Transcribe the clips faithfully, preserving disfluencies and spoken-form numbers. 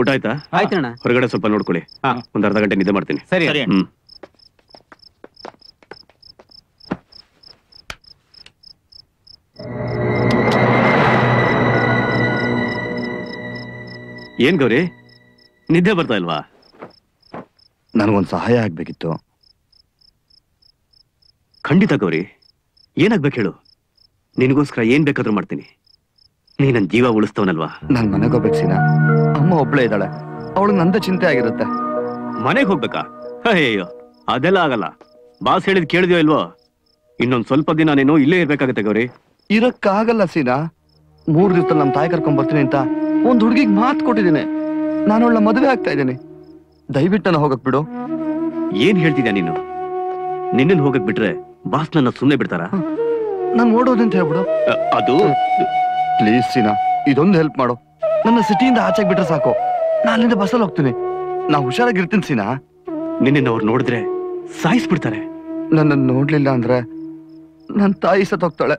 ಊಟ ಆಯ್ತಾ? ಆಯ್ತಣ್ಣ. ಹೊರಗಡೆ ಸ್ವಲ್ಪ ನೋಡ್ಕೊಳ್ಳಿ, ಒಂದು ಅರ್ಧ ಗಂಟೆ ನಿದ್ದೆ ಮಾಡ್ತೀನಿ. ಸರಿ. ಹ್ಮ್. ಏನ್ ಗೌರಿ, ನಿದ್ದೆ ಬರ್ತಾ ಇಲ್ವಾ? ನನಗೊಂದು ಸಹಾಯ ಆಗ್ಬೇಕಿತ್ತು. ಖಂಡಿತ ಗೌರಿ, ಏನಾಗ್ಬೇಕು ಹೇಳು, ನಿನಗೋಸ್ಕರ ಏನ್ ಬೇಕಾದ್ರೂ ಮಾಡ್ತೀನಿ. ನೀ ನನ್ನ ಜೀವ ಉಳಿಸ್ತವನಲ್ವಾ. ನಾನ್ ಮನೆಗೆ ಹೋಗ್ಬೇಕು ಸೀನಾ, ಅಮ್ಮ ಒಬ್ಳೆ ಇದ್ದಾಳೆ, ಅವಳು ನಂದ ಚಿಂತೆ ಆಗಿರುತ್ತೆ. ಮನೆಗೆ ಹೋಗ್ಬೇಕಾ? ಅಯ್ಯೋ ಅದೆಲ್ಲ ಆಗಲ್ಲ. ಬಾಸ್ ಹೇಳಿದ್ ಕೇಳಿದ್ಯೋ ಇಲ್ವೋ, ಇನ್ನೊಂದ್ ಸ್ವಲ್ಪ ದಿನ ನೀನು ಇಲ್ಲೇ ಇರ್ಬೇಕಾಗತ್ತೆ ಗೌರಿ. ಇರಕ್ಕಾಗಲ್ಲ ಸೀನಾ, ಮೂರ್ ದಿವಸದಲ್ಲಿ ನಮ್ ತಾಯಿ ಕರ್ಕೊಂಡ್ ಬರ್ತೀನಿ ಅಂತ ಒಂದ್ ಹುಡುಗಿಗ್ ಮಾತ್ ಕೊಟ್ಟಿದ್ದೀನಿ. ನಾನು ಅವಳ ಮದುವೆ ಆಗ್ತಾ ಇದ್ದೀನಿ. ದಯವಿಟ್ಟು ನಾನು ಹೋಗಕ್ ಬಿಡು. ಏನ್ ಹೇಳ್ತಿದ್ಯಾ ನೀನು? ನಿನ್ನ ಹೋಗಕ್ ಬಿಟ್ರೆ ಬಾಸ್ ನನ್ನ ಸುಮ್ನೆ ಬಿಡ್ತಾರ? ನಾನು ಓಡೋದಂತ ಹೇಳ್ಬಿಡು. ಅದು ಪ್ಲೀಸ್ ಸೀನಾ, ಇದೊಂದು ಹೆಲ್ಪ್ ಮಾಡು. ನನ್ನ ಸಿಟಿಯಿಂದ ಆಚೆಗೆ ಬಿಟ್ರೆ ಸಾಕು, ನಾನಿಂದ ಬಸ್ಸಲ್ಲಿ ಹೋಗ್ತೀನಿ. ನಾ ಹುಷಾರಾಗಿರ್ತೀನಿ ಸೀನಾ. ನಿನ್ನ ಅವ್ರು ನೋಡಿದ್ರೆ ಸಾಯಿಸ್ಬಿಡ್ತಾರೆ. ನನ್ನನ್ನು ನೋಡ್ಲಿಲ್ಲ ಅಂದ್ರೆ ನನ್ನ ತಾಯಿ ಸತ್ತೋಗ್ತಾಳೆ.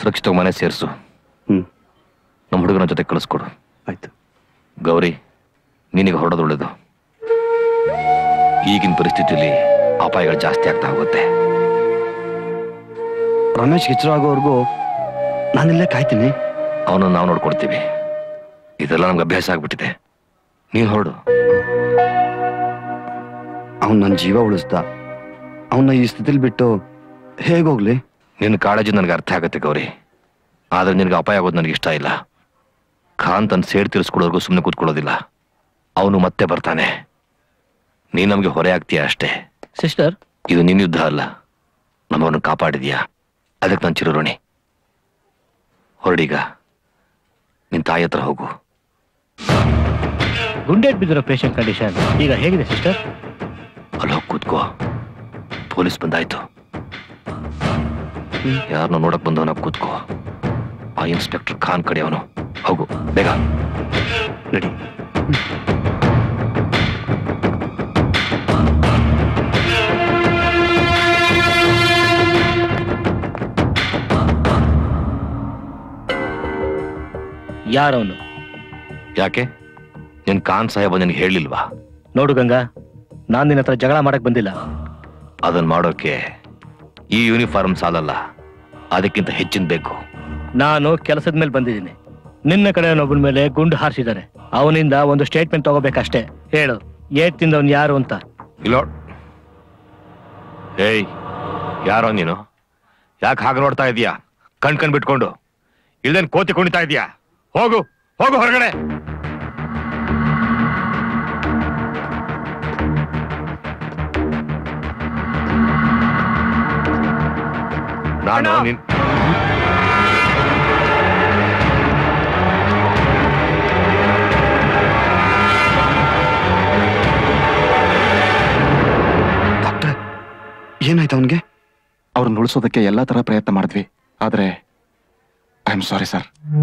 ಸುರಕ್ಷಿತವಾಗಿ ಮನೆ ಸೇರಿಸು. ನಮ್ಮ ಹುಡುಗನ ಜೊತೆ ಕಳಿಸ್ಕೊಡು. ಆಯ್ತು ಗೌರಿ, ನಿನಗೆ ಹೊರಡೋದು ಒಳ್ಳೇದು. ಈಗಿನ ಪರಿಸ್ಥಿತಿಯಲ್ಲಿ ಅಪಾಯಗಳು ಜಾಸ್ತಿ ಆಗ್ತಾ ಹೋಗುತ್ತೆ. ರಮೇಶ್ ಕಿಚ್ಚರ ಆಗೋವರೆಗೂ ನಾನೆಲ್ಲ ಕಾಯ್ತೀನಿ. ಅವನನ್ನು ನಾವು ನೋಡ್ಕೊಡ್ತೀವಿ. ಇದೆಲ್ಲ ನಮ್ಗೆ ಅಭ್ಯಾಸ ಆಗ್ಬಿಟ್ಟಿದೆ. ನೀನು ಹೊರಡು. ಅವನು ನನ್ನ ಜೀವ ಉಳಿಸ್ದ. ಅವನ್ನ ಈ ಸ್ಥಿತಿಲಿ ಬಿಟ್ಟು ಹೇಗೋಗ್ಲಿ? ನಿನ್ನ ಕಾಳಜಿ ನನಗೆ ಅರ್ಥ ಆಗತ್ತೆ ಗೌರಿ, ಆದರೆ ನಿನಗೆ ಅಪಾಯ ಆಗೋದು ನನಗೆ ಇಷ್ಟ ಇಲ್ಲ. ಖಾನ್ ತನ್ನ ಸೇಡ್ ತಿರ್ಸ್ಕೊಳ್ಳೋರ್ಗೂ ಸುಮ್ಮನೆ ಕೂತ್ಕೊಳ್ಳೋದಿಲ್ಲ. ಅವನು ಮತ್ತೆ ಬರ್ತಾನೆ. ನೀನು ನಮಗೆ ಹೊರೆ ಆಗ್ತೀಯ ಅಷ್ಟೇ. ಸಿಸ್ಟರ್, ಇದು ನಿನ್ನ ಯುದ್ಧ ಅಲ್ಲ. ನಮ್ಮನ್ನು ಕಾಪಾಡಿದೀಯಾ, ಅದಕ್ಕೆ ನಾನು ಚಿರಋಣಿ. ಹೊರಡೀಗ, ನಿನ್ನ ತಾಯಿ ಹತ್ರ ಹೋಗು. ಗುಂಡೇಟ್ ಬಿದ್ದಿರೋ ಪೇಷಂಟ್ ಕಂಡೀಷನ್ ಈಗ ಹೇಗಿದೆ ಸಿಸ್ಟರ್? ಅಲ್ಲಿ ಹೋಗಿ ಕೂತ್ಕೋ. ಪೊಲೀಸ್ ಬಂದಾಯ್ತು. ಯಾರನ್ನ ನೋಡಕ್ ಬಂದವನ ಕೂತ್ಕೋ. ಆ ಇನ್ಸ್ಪೆಕ್ಟರ್ ಖಾನ್ ಕಡೆ ಅವನು. ಹೋಗು ಬೇಗ. ರೆಡಿ. ಯಾರವನು? ಯಾಕೆ ನಿನ್ ಖಾನ್ ಸಾಹೇಬ ನಿನ್ಗೆ ಹೇಳಿಲ್ವಾ? ನೋಡು ಗಂಗಾ, ನಾನ್ ನಿನ್ನ ಹತ್ರ ಜಗಳ ಮಾಡಕ್ ಬಂದಿಲ್ಲ. ಅದನ್ನ ಮಾಡೋಕೆ ಈ ಯೂನಿಫಾರ್ಮ್ ಸಾಲಲ್ಲ, ಅದಕ್ಕಿಂತ ಹೆಚ್ಚಿನ ಬೇಕು. ನಾನು ಕೆಲಸದ ಮೇಲೆ ಬಂದಿದ್ದೀನಿ. ನಿನ್ನ ಕಡೆ ಒಬ್ಬನ ಮೇಲೆ ಗುಂಡು ಹಾರಿಸಿದ್ದಾರೆ. ಅವನಿಂದ ಒಂದು ಸ್ಟೇಟ್ಮೆಂಟ್ ತಗೋಬೇಕಷ್ಟೇ. ಹೇಳು, ಏಟ್ ತಿಂದವನು ಯಾರು ಅಂತ. ಇಲ್ಲ, ಏಯ್ ಯಾರೋ ನೀನು? ಯಾಕೆ ಹಾಗೆ ನೋಡ್ತಾ ಇದೀಯಾ? ಕಣ್ ಕಣ್ ಬಿಟ್ಕೊಂಡು ಇಲ್ದೇನು ಕೋತಿ ಕುಣಿತಾ ಇದೀಯಾ? ಹೋಗು ಹೋಗು ಹೊರಗಡೆ. ನಾನು ನಿನ್ ಡಾಕ್ಟ್ರೆ, ಏನಾಯ್ತು ಅವನಿಗೆ? ಅವ್ರನ್ನ ಉಳಿಸೋದಕ್ಕೆ ಎಲ್ಲ ತರ ಪ್ರಯತ್ನ ಮಾಡಿದ್ವಿ, ಆದ್ರೆ ಐ ಆಮ್ ಸಾರಿ ಸರ್.